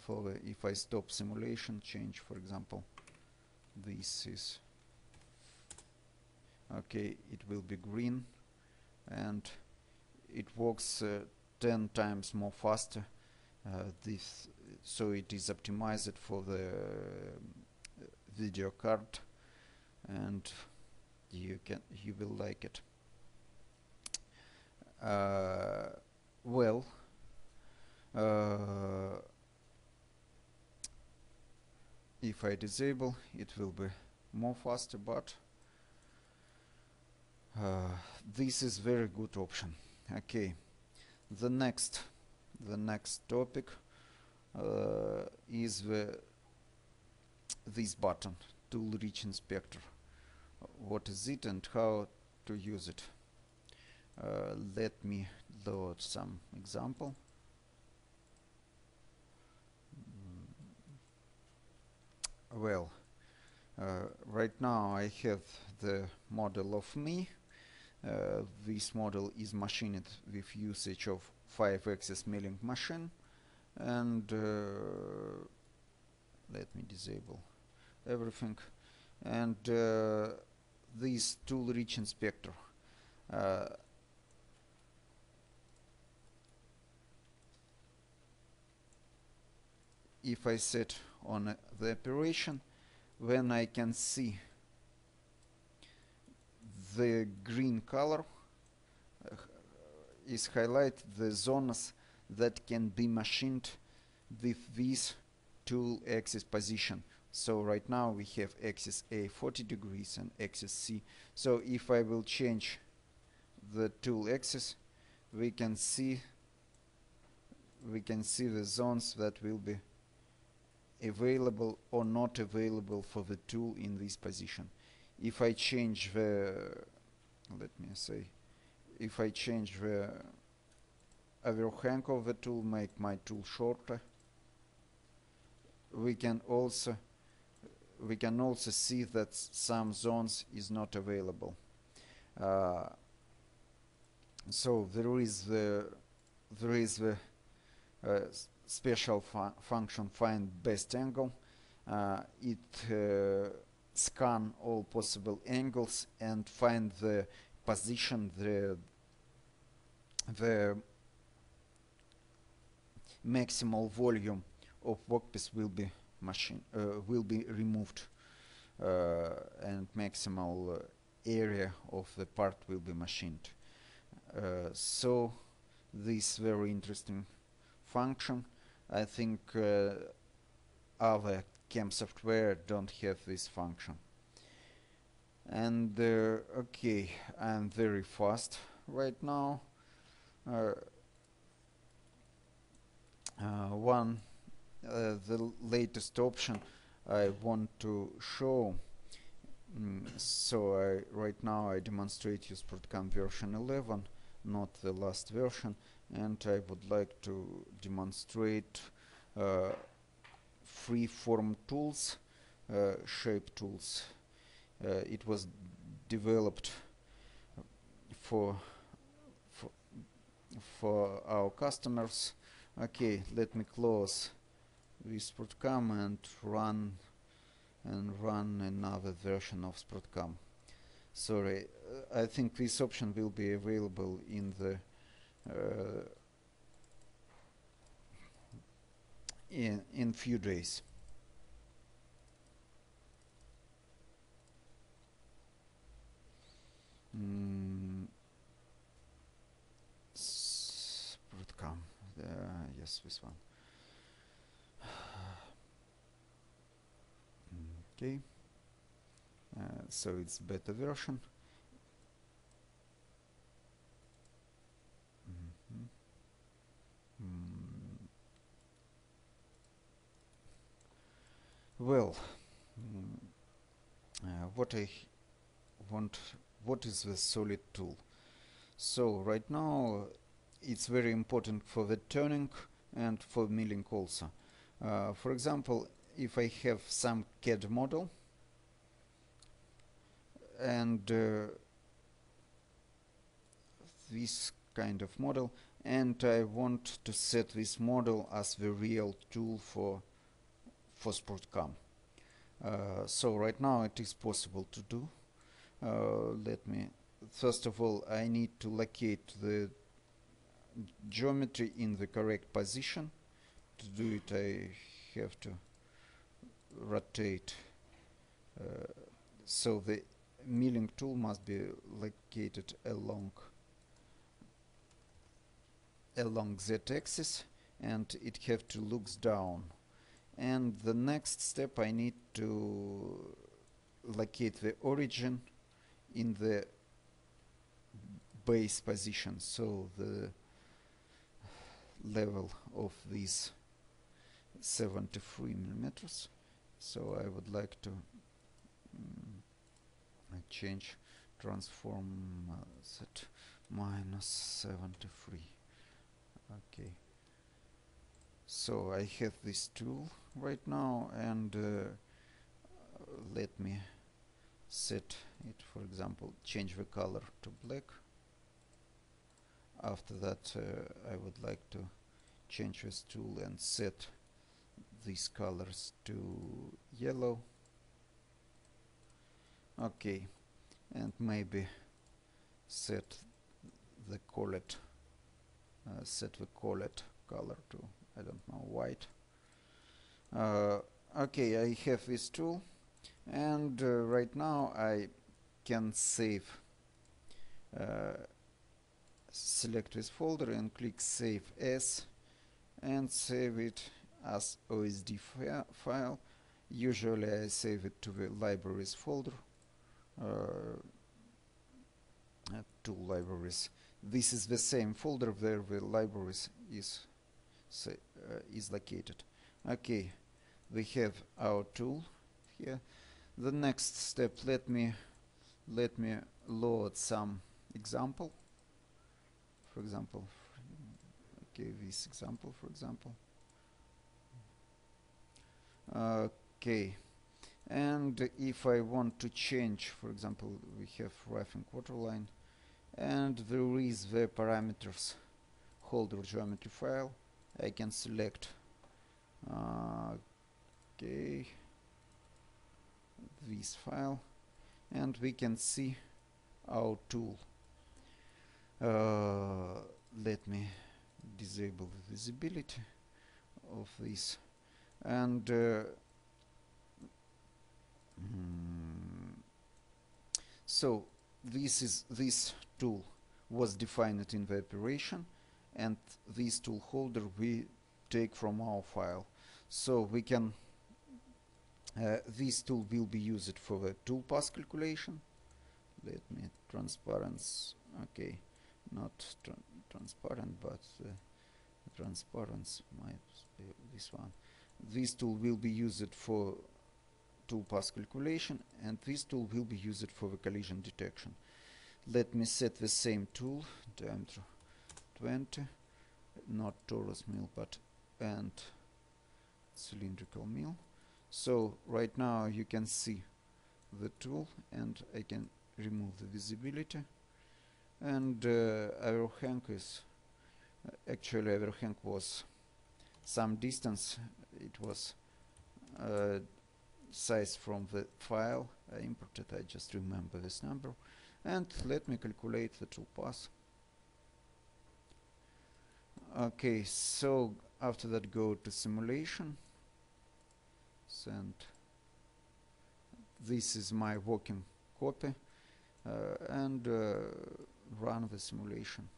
For if I stop simulation, change, for example, this is okay, it will be green, and it works 10 times more faster. This, so it is optimized for the video card, and you will like it. Well, if I disable, it will be more faster, but this is very good option. Okay, the next topic is this button, Tool Rich Inspector. What is it and how to use it? Let me load some example. Well, right now I have the model of me. This model is machined with usage of 5-axis milling machine, and let me disable everything. And this tool rich inspector, if I set on the operation, when I can see the green color is highlight the zones that can be machined with this tool axis position. So right now we have axis A 40 degrees and axis C. So if I will change the tool axis, we can see the zones that will be available or not available for the tool in this position. If I change the, if I change the overhang of the tool, make my tool shorter, we can also see that some zones is not available. So there is the special function find best angle. It scan all possible angles and find the position, the maximal volume of workpiece will be removed, and maximal area of the part will be machined. So this very interesting function. I think other CAM software don't have this function. And okay, I'm very fast right now. The latest option I want to show, so right now I demonstrate UseProtCAM version 11, not the last version, and I would like to demonstrate freeform tools, shape tools. It was developed for our customers. Okay, let me close with SprotCAM and run another version of SprotCAM. Sorry, I think this option will be available in the in few days. SprotCAM, yes, this one. Okay, so it's beta version. Well, what is the solid tool? So right now it's very important for the turning and for milling also. For example, if I have some CAD model and this kind of model, and I want to set this model as the real tool for SprotCAM. So right now it is possible to do. Let me, first of all, I need to locate the geometry in the correct position. To do it, I have to rotate, so the milling tool must be located along z-axis, and it have to looks down. And the next step, I need to locate the origin in the base position, so the level of this 73 millimeters. So I would like to change, transform set -73. Okay, so I have this tool right now, and let me set it, for example, change the color to black. After that, I would like to change this tool and set these colors to yellow. Okay, and maybe set the collet, set the collet color to, I don't know, white. Okay, I have this tool, and right now I can save, select this folder and click Save As, and save it as OSD file. Usually I save it to the libraries folder, to libraries. This is the same folder where the libraries is located. Okay, we have our tool here. The next step, let me load some example. For example, okay, this example, for example. Okay, and if I want to change, for example, we have rough and quarter line, and there is the parameters holder geometry file. I can select, okay, this file, and we can see our tool. Let me disable the visibility of this, and so this tool was defined in the operation, and this tool holder we take from our file. So we can, this tool will be used for the toolpath calculation. Let me transparency, okay, not transparent, but transparency might be this one. This tool will be used for toolpath calculation, and this tool will be used for the collision detection. Let me set the same tool, diameter 20, not torus mill, but and cylindrical mill. So right now you can see the tool, and I can remove the visibility. And overhang is, actually overhang was some distance, it was size from the file I imported. I just remember this number, and let me calculate the toolpath. Okay, so after that go to simulation, and this is my working copy, and run the simulation.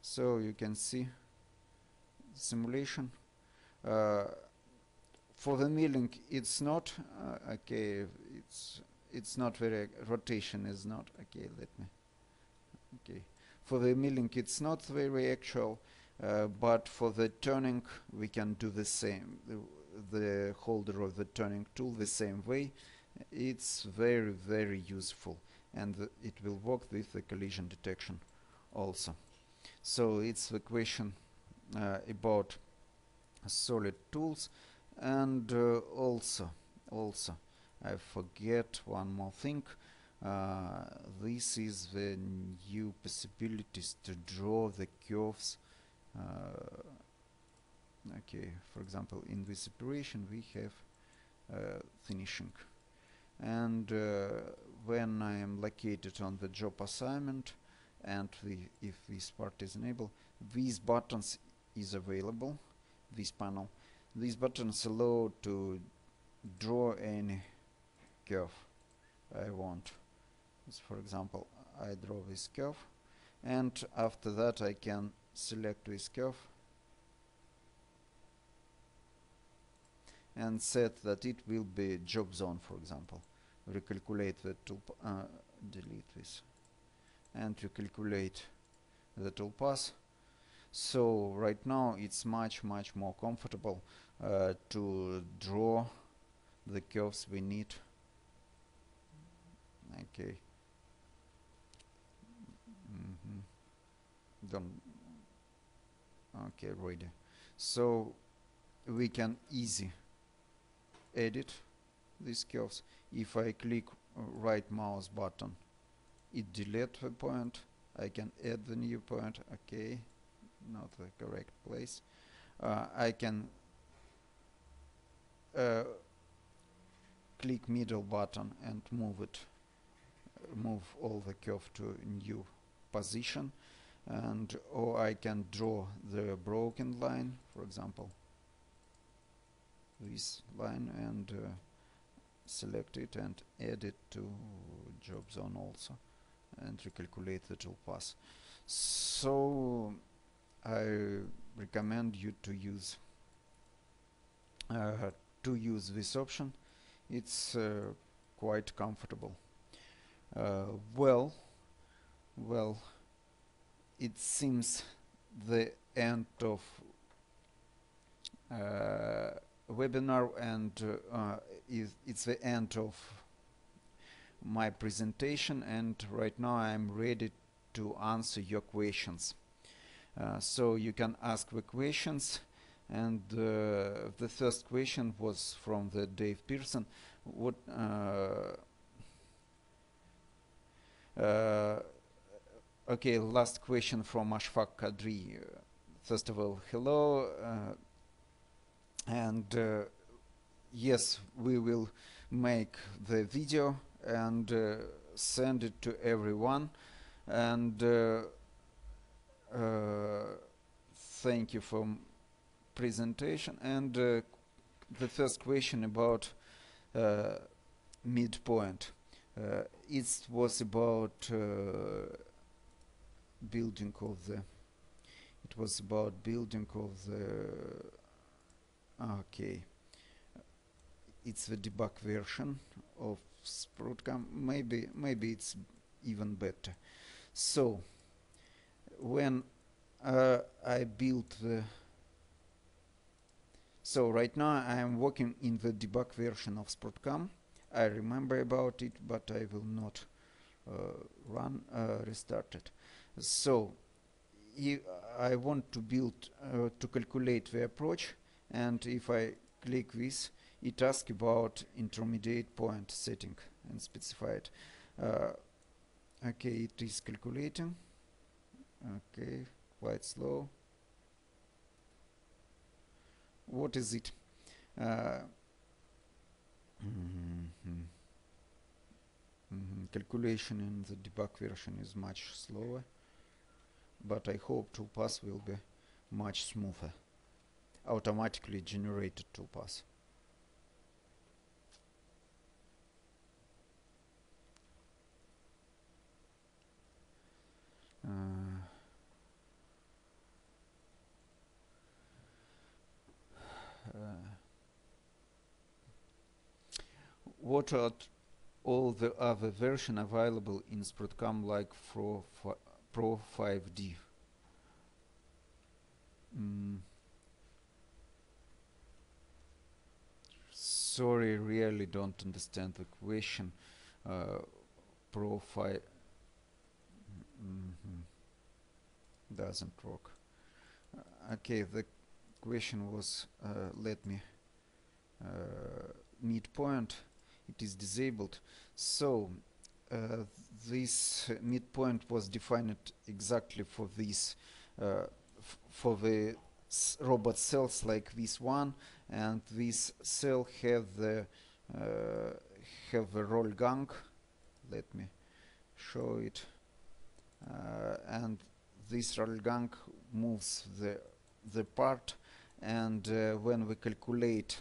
So you can see simulation. For the milling, it's not okay. It's not very, rotation is not okay. Let me, okay. For the milling, it's not very actual, but for the turning, we can do the same. The holder of the turning tool the same way. It's very, very useful, and it will work with the collision detection also. So it's the question about solid tools, and also I forget one more thing. This is the new possibilities to draw the curves. Okay, for example, in this operation we have finishing, and when I am located on the job assignment, and if this part is enabled, these buttons is available, this panel. These buttons allow to draw any curve I want. So for example, I draw this curve, and after that I can select this curve and set that it will be job zone, for example. Recalculate the toolpath, delete this, and recalculate the toolpath. So right now it's much more comfortable to draw the curves we need. Okay. Okay, ready. So we can easy edit these curves. If I click right mouse button, it deletes the point. I can add the new point. Okay, not the correct place. I can click middle button and move it, move all the curve to new position, and or I can draw the broken line, for example this line, and select it and add it to job zone also, and recalculate the tool path. So I recommend you to use this option. It's quite comfortable. Well, it seems the end of webinar, and it's the end of my presentation, and right now I'm ready to answer your questions. So you can ask the questions, and the first question was from the Dave Pearson. Okay, last question from Ashfaq Kadri. First of all, hello, and yes, we will make the video and send it to everyone, and thank you for presentation. And the first question about midpoint, it was about building of the okay, it's the debug version of Sprutcam, maybe it's even better. So when I built the, so right now I am working in the debug version of Sprutcam. I remember about it, but I will not restart it. So if I want to build to calculate the approach, and if I click this, it asks about intermediate point setting and specify it. Okay, it is calculating. Okay, quite slow. What is it? Calculation in the debug version is much slower, but I hope toolpath will be much smoother. Automatically generated toolpath. What are all the other versions available in Sprutcam, like Pro 5D? Sorry, really don't understand the question. Profile doesn't work. Okay, the question was, let me midpoint. It is disabled. So this midpoint was defined exactly for this, for the robot cells like this one, and this cell have the roll gang. Let me show it. And this roll gang moves the part, and when we calculate,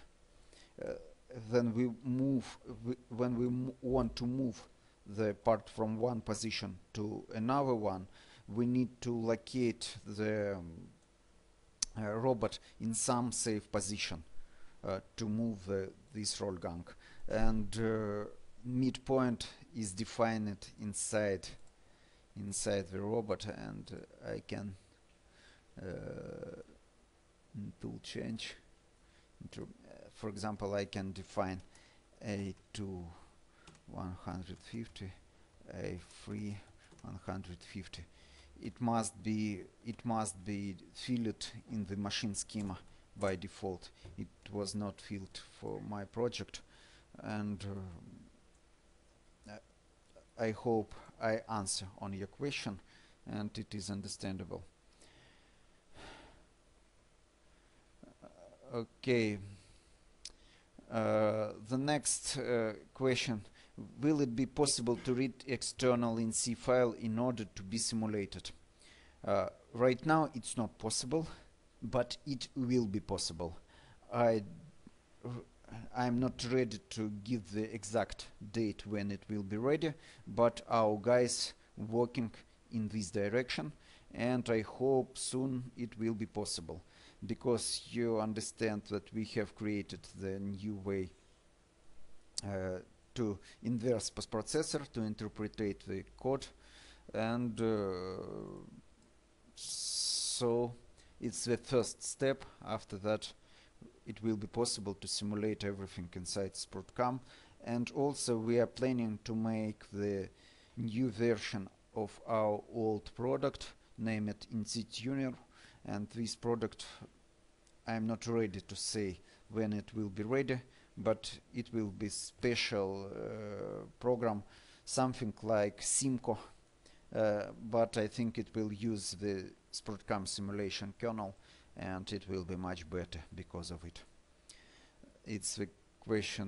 then we move when we want to move the part from one position to another one. We need to locate the robot in some safe position to move this roll gang, and midpoint is defined inside the robot, and I can tool change. For example, I can define a to 150, a free 150. It must be filled in the machine schema by default. It was not filled for my project, and I hope I answer on your question and it is understandable. Okay, the next question: will it be possible to read external InSi file in order to be simulated? Right now it's not possible, but it will be possible. I'm not ready to give the exact date when it will be ready, but our guys working in this direction, and I hope soon it will be possible, because you understand that we have created the new way to inverse post-processor, to interpretate the code, and so it's the first step. After that it will be possible to simulate everything inside Sprut.com, and also we are planning to make the new version of our old product, name it InSitu Junior, and this product, I'm not ready to say when it will be ready, but it will be special program, something like Simco, but I think it will use the Sprut.com simulation kernel, and it will be much better because of it. It's the question